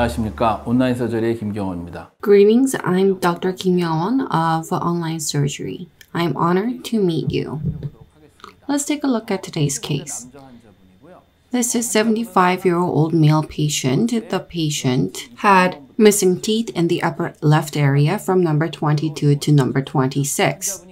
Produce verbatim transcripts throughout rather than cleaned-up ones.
안녕하십니까? 온라인 서저리의 김경원입니다. Greetings, I'm Doctor Kim Kyung-won of Online Surgery. I'm honored to meet you. Let's take a look at today's case. This is a seventy-five-year-old male patient. The patient had missing teeth in the upper left area from number twenty-two to number twenty-six.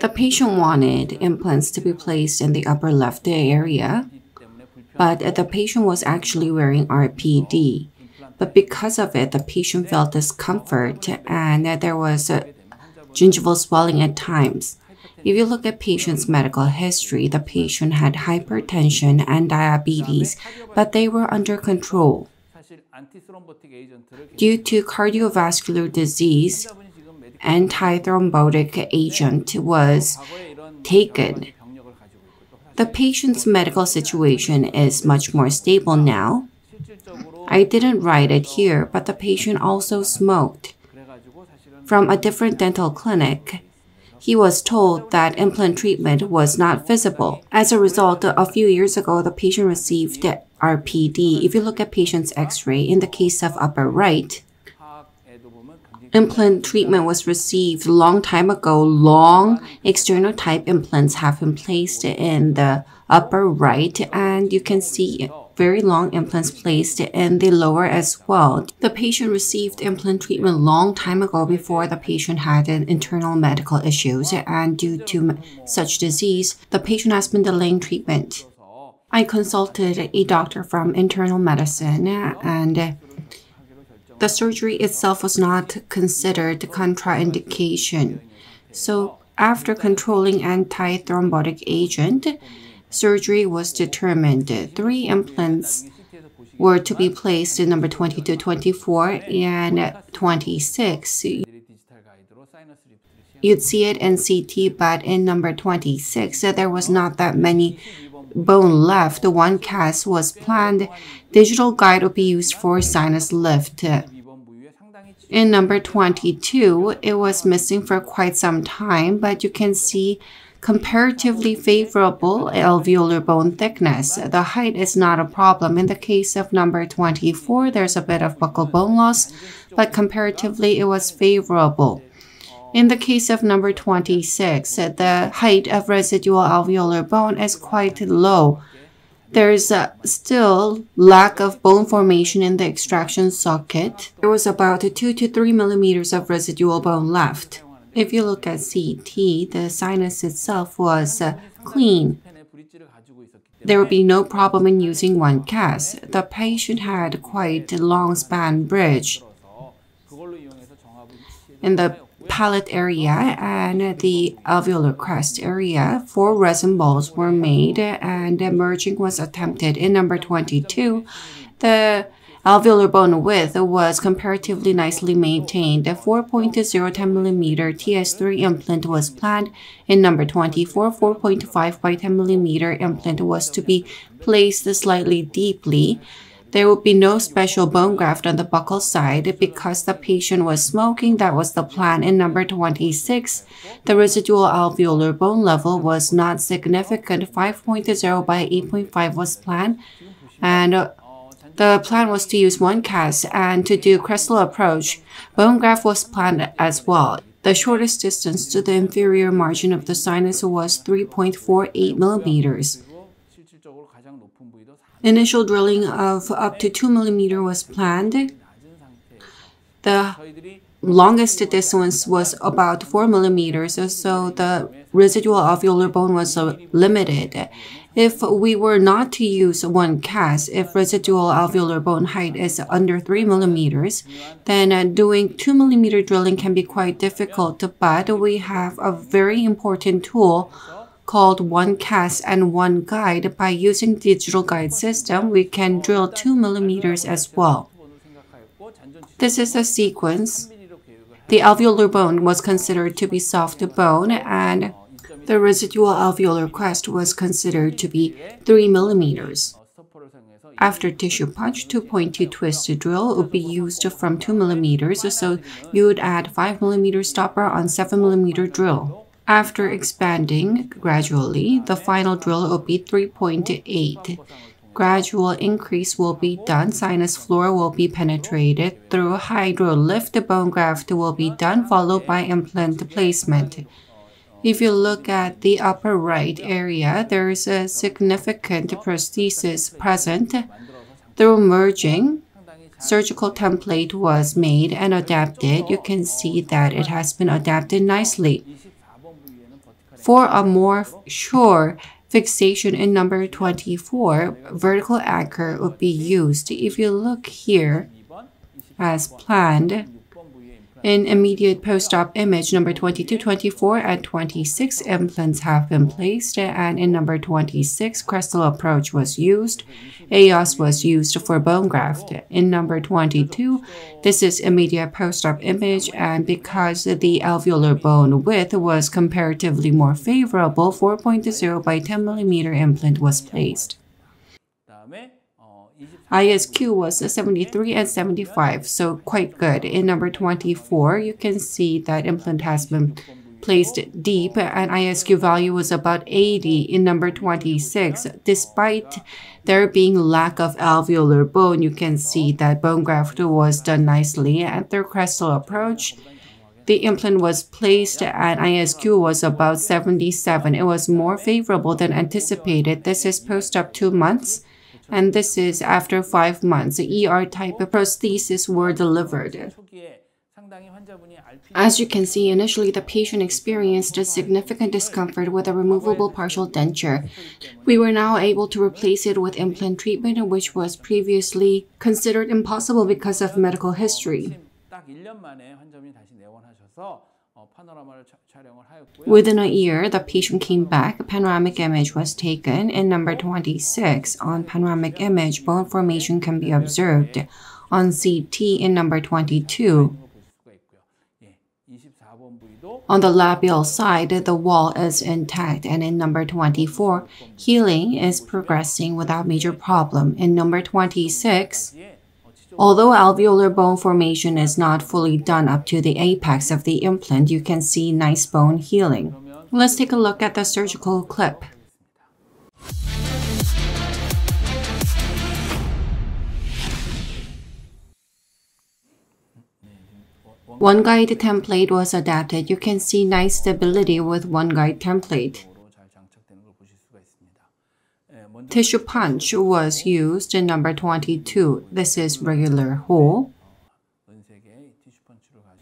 The patient wanted implants to be placed in the upper left area, but the patient was actually wearing R P D. But because of it, the patient felt discomfort and there was a gingival swelling at times. If you look at patient's medical history, the patient had hypertension and diabetes, but they were under control. Due to cardiovascular disease, antithrombotic agent was taken. The patient's medical situation is much more stable now. I didn't write it here, but the patient also smoked. From a different dental clinic, he was told that implant treatment was not feasible. As a result, a few years ago, the patient received R P D. If you look at patient's x-ray, in the case of upper right, implant treatment was received a long time ago. Long external type implants have been placed in the upper right, and you can see very long implants placed in the lower as well. The patient received implant treatment a long time ago before the patient had an internal medical issues, and due to such disease, the patient has been delaying treatment. I consulted a doctor from internal medicine, and the surgery itself was not considered contraindication. So after controlling antithrombotic agent, surgery was determined. Three implants were to be placed in number twenty-two, twenty-four, and twenty-six. You'd see it in C T, but in number twenty-six, there was not that many bone left. OneCAS was planned. Digital guide will be used for sinus lift. In number twenty-two, it was missing for quite some time, but you can see comparatively favorable alveolar bone thickness. The height is not a problem. In the case of number twenty-four, there's a bit of buccal bone loss, but comparatively it was favorable. In the case of number twenty-six, the height of residual alveolar bone is quite low. There is a still lack of bone formation in the extraction socket. There was about two to three millimeters of residual bone left. If you look at C T, the sinus itself was clean. There would be no problem in using OneCAS. The patient had quite a long span bridge in the palate area and the alveolar crest area. Four resin balls were made and merging was attempted. In number twenty-two, the alveolar bone width was comparatively nicely maintained. A four point zero ten millimeter T S three implant was planned. In number twenty-four, four point five by ten millimeter implant was to be placed slightly deeply. There would be no special bone graft on the buccal side because the patient was smoking. That was the plan. In number twenty-six, the residual alveolar bone level was not significant. five point zero by eight point five was planned, and the plan was to use OneCAS and to do crestal approach. Bone graft was planned as well. The shortest distance to the inferior margin of the sinus was three point four eight millimeters. Initial drilling of up to two millimeters was planned. The longest distance was about four millimeters, so the residual alveolar bone was limited. If we were not to use OneCAS, if residual alveolar bone height is under three millimeters, then doing two millimeter drilling can be quite difficult, but we have a very important tool called OneCAS and OneGuide. By using digital guide system, we can drill two millimeters as well. This is the sequence. The alveolar bone was considered to be soft bone, and the residual alveolar crest was considered to be three millimeters. After tissue punch, two point two twist drill would be used from two millimeters, so you would add five millimeter stopper on seven millimeter drill. After expanding gradually, the final drill will be three point eight. Gradual increase will be done. Sinus floor will be penetrated through hydrolift. Bone graft will be done, followed by implant placement. If you look at the upper right area, there is a significant prosthesis present. Through merging, surgical template was made and adapted. You can see that it has been adapted nicely. For a more sure fixation in number twenty-four, vertical anchor would be used. If you look here, as planned, in immediate post-op image, number twenty-two, twenty-four, and twenty-six implants have been placed, and in number twenty-six, crestal approach was used. A O S was used for bone graft. In number twenty-two, this is immediate post-op image, and because the alveolar bone width was comparatively more favorable, four point zero by ten millimeter implant was placed. I S Q was seventy-three and seventy-five, so quite good. In number twenty-four, you can see that implant has been placed deep, and I S Q value was about eighty. In number twenty-six, despite there being lack of alveolar bone, you can see that bone graft was done nicely. And through crestal approach, the implant was placed and I S Q was about seventy-seven. It was more favorable than anticipated. This is post-op two months. And this is after five months, E R type prostheses were delivered. As you can see, initially the patient experienced a significant discomfort with a removable partial denture. We were now able to replace it with implant treatment, which was previously considered impossible because of medical history. Within a year, the patient came back. Panoramic image was taken. In number twenty-six, on panoramic image, bone formation can be observed. On C T, in number twenty-two, on the labial side, the wall is intact. And in number twenty-four, healing is progressing without major problem. In number twenty-six, although alveolar bone formation is not fully done up to the apex of the implant, you can see nice bone healing. Let's take a look at the surgical clip. One guide template was adapted. You can see nice stability with one guide template. Tissue punch was used in number twenty-two. This is regular hole.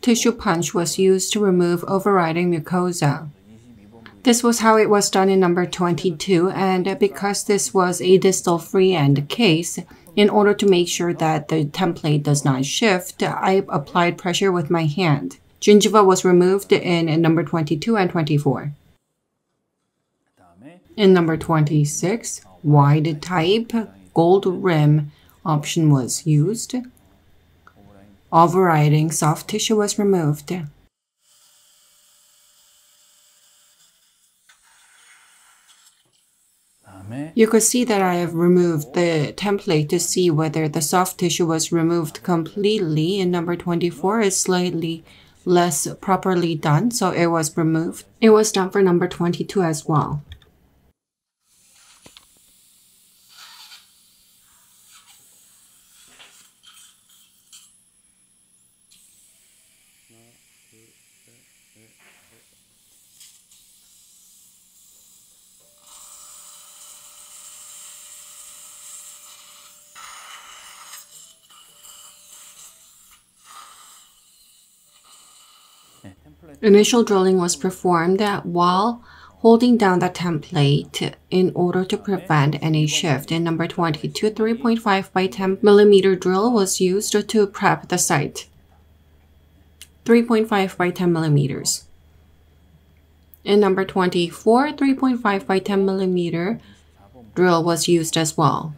Tissue punch was used to remove overriding mucosa. This was how it was done in number twenty-two, and because this was a distal free end case, in order to make sure that the template does not shift, I applied pressure with my hand. Gingiva was removed in number twenty-two and twenty-four. In number twenty-six, wide type, gold rim option was used. Overriding soft tissue was removed. You could see that I have removed the template to see whether the soft tissue was removed completely. In number twenty-four, is slightly less properly done, so it was removed. It was done for number twenty-two as well. Initial drilling was performed while holding down the template in order to prevent any shift. In number twenty-two, three point five by ten millimeter drill was used to prep the site. three point five by ten millimeters. In number twenty-four, three point five by ten millimeter drill was used as well.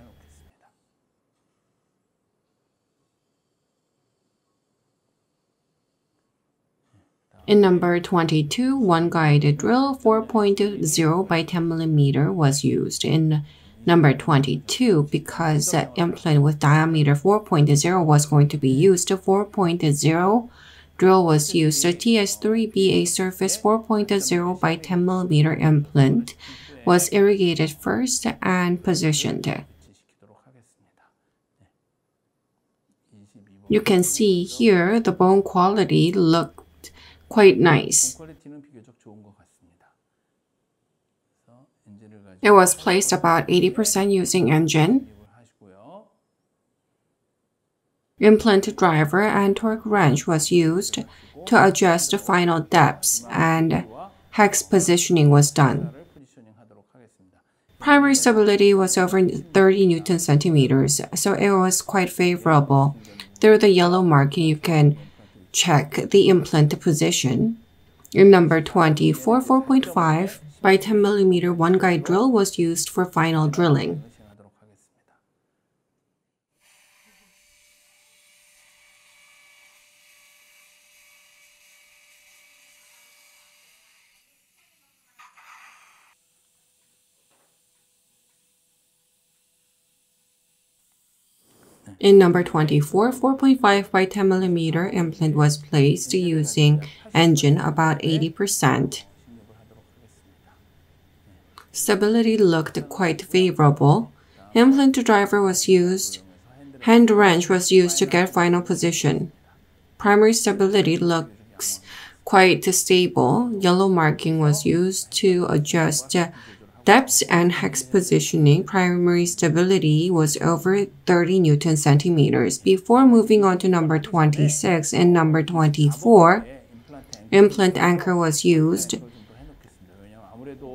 In number twenty-two, one guided drill, four point zero by ten millimeter was used. In number twenty-two, because the implant with diameter four point zero was going to be used, four point zero drill was used. The T S three B A surface four point zero by ten millimeter implant was irrigated first and positioned. you can see here the bone quality looked quite nice. It was placed about eighty percent using engine, implant driver and torque wrench was used to adjust the final depths, and hex positioning was done. Primary stability was over thirty newton centimeters, so it was quite favorable. Through the yellow marking, you can check the implant position. In number twenty-four, four point five by ten millimeter one guide drill was used for final drilling. In number twenty-four, four point five by ten millimeter implant was placed using engine about eighty percent. Stability looked quite favorable. Implant driver was used. Hand wrench was used to get final position. Primary stability looks quite stable. Yellow marking was used to adjust depth and hex positioning. Primary stability was over thirty newton centimeters. Before moving on to number twenty-six, in number twenty-four, implant anchor was used.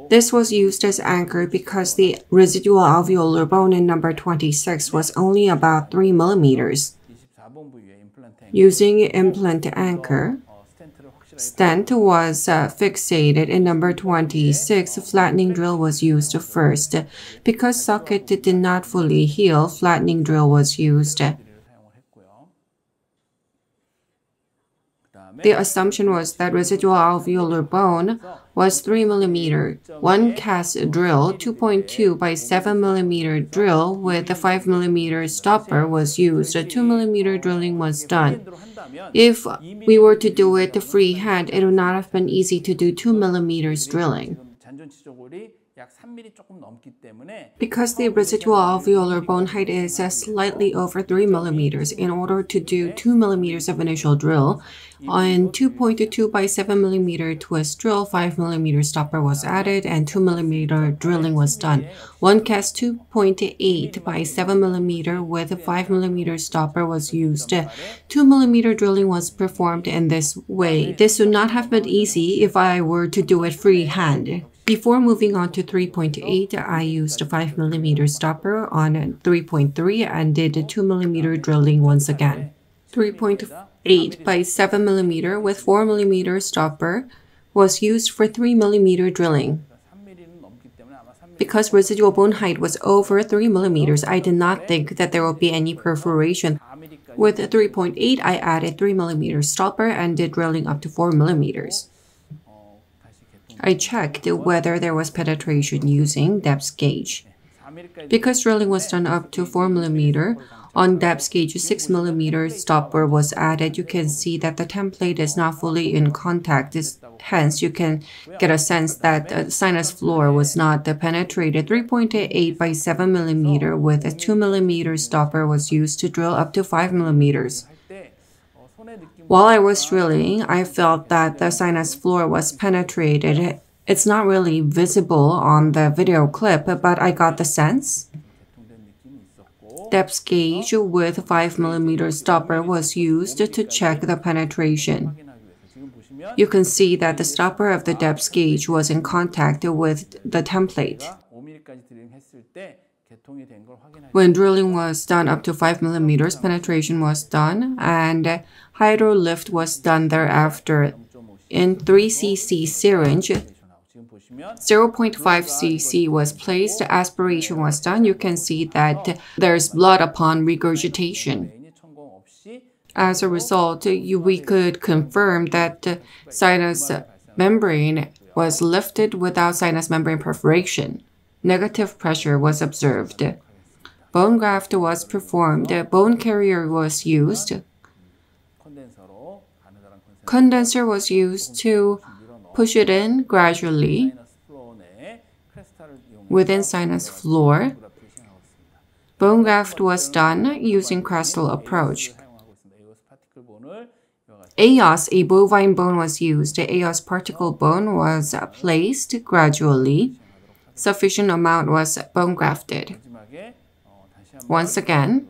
This was used as anchor because the residual alveolar bone in number twenty-six was only about three millimeters. Using implant anchor, stent was uh, fixated in number twenty-six. Flattening drill was used first. Because socket did not fully heal, flattening drill was used. The assumption was that residual alveolar bone was three millimeter. OneCAS drill, two point two by seven millimeter drill with a five millimeter stopper was used. A two millimeter drilling was done. If we were to do it freehand, it would not have been easy to do two millimeter drilling. Because the residual alveolar bone height is uh, slightly over three millimeters, in order to do two millimeters of initial drill, on two point two by seven millimeter twist drill, five millimeter stopper was added and two millimeter drilling was done. OneCAS two point eight by seven millimeter with a five millimeter stopper was used. two millimeter drilling was performed in this way. This would not have been easy if I were to do it freehand. Before moving on to three point eight, I used a five millimeter stopper on three point three and did a two millimeter drilling once again. three point eight by seven millimeter with four millimeter stopper was used for three millimeter drilling. Because residual bone height was over three millimeters, I did not think that there would be any perforation. With three point eight, I added three millimeter stopper and did drilling up to four millimeters. I checked whether there was penetration using depth gauge. Because drilling was done up to four millimeter, on depth gauge six millimeter stopper was added. You can see that the template is not fully in contact. Hence, you can get a sense that the sinus floor was not penetrated. three point eight by seven millimeter with a two millimeter stopper was used to drill up to five millimeters. While I was drilling, I felt that the sinus floor was penetrated. It's not really visible on the video clip, but I got the sense. Depth gauge with five millimeter stopper was used to check the penetration. You can see that the stopper of the depth gauge was in contact with the template. When drilling was done up to five millimeters, penetration was done, and hydro lift was done thereafter. In three C C syringe, zero point five C C was placed, aspiration was done. You can see that there's blood upon regurgitation. As a result, you, we could confirm that the sinus membrane was lifted without sinus membrane perforation. Negative pressure was observed. Bone graft was performed. Bone carrier was used. Condenser was used to push it in gradually within sinus floor. Bone graft was done using crestal approach. A O S, a bovine bone, was used. The A O S particle bone was placed gradually. Sufficient amount was bone grafted. Once again,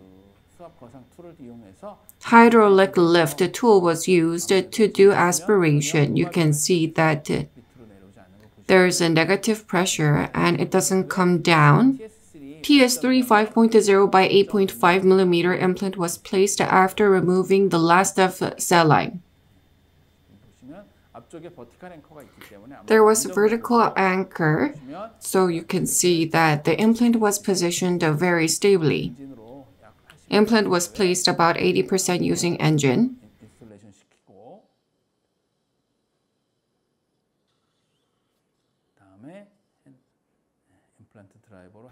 hydraulic lift tool was used to do aspiration. You can see that there is a negative pressure and it doesn't come down. T S three five point zero by eight point five millimeter implant was placed after removing the last of cell line. There was a vertical anchor, so you can see that the implant was positioned very stably. Implant was placed about eighty percent using engine.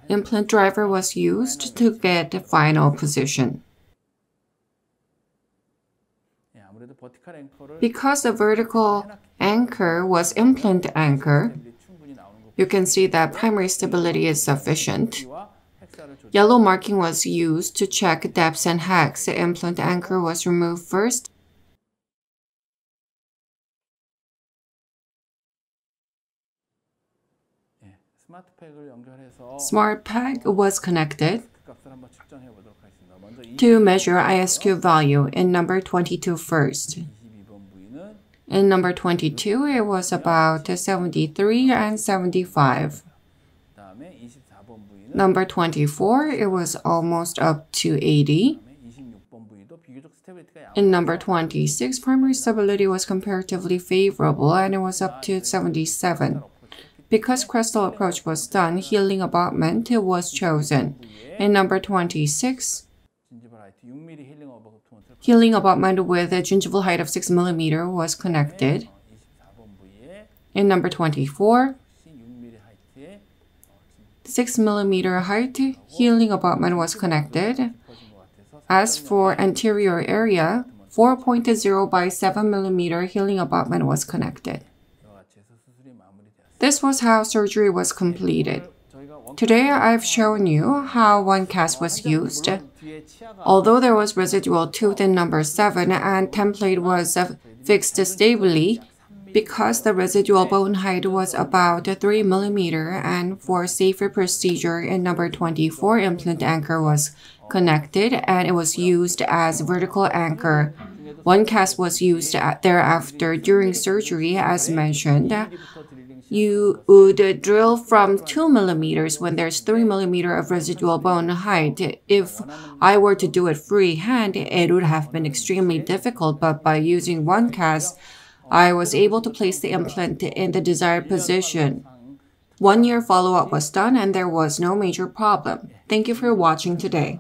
Implant driver was used to get the final position. Because the vertical anchor was implant anchor, you can see that primary stability is sufficient. Yellow marking was used to check depths and hex. The implant anchor was removed first. SmartPeg was connected to measure I S Q value in number twenty-two first. In number twenty-two, it was about seventy-three and seventy-five. Number twenty-four, it was almost up to eighty. In number twenty-six, primary stability was comparatively favorable and it was up to seventy-seven. Because crestal approach was done, healing abutment was chosen. In number twenty-six, healing abutment with a gingival height of six millimeters was connected. In number twenty-four, six millimeter height healing abutment was connected. As for anterior area, four point zero by seven millimeter healing abutment was connected. This was how surgery was completed. Today, I've shown you how OneCAS was used. Although there was residual tooth in number seven and template was fixed stably, because the residual bone height was about three millimeters and for safer procedure in number twenty-four, implant anchor was connected and it was used as vertical anchor. OneCAS was used thereafter during surgery as mentioned. You would drill from two millimeters when there's three millimeters of residual bone height. If I were to do it freehand, it would have been extremely difficult, but by using OneCAS, I was able to place the implant in the desired position. One year follow-up was done and there was no major problem. Thank you for watching today.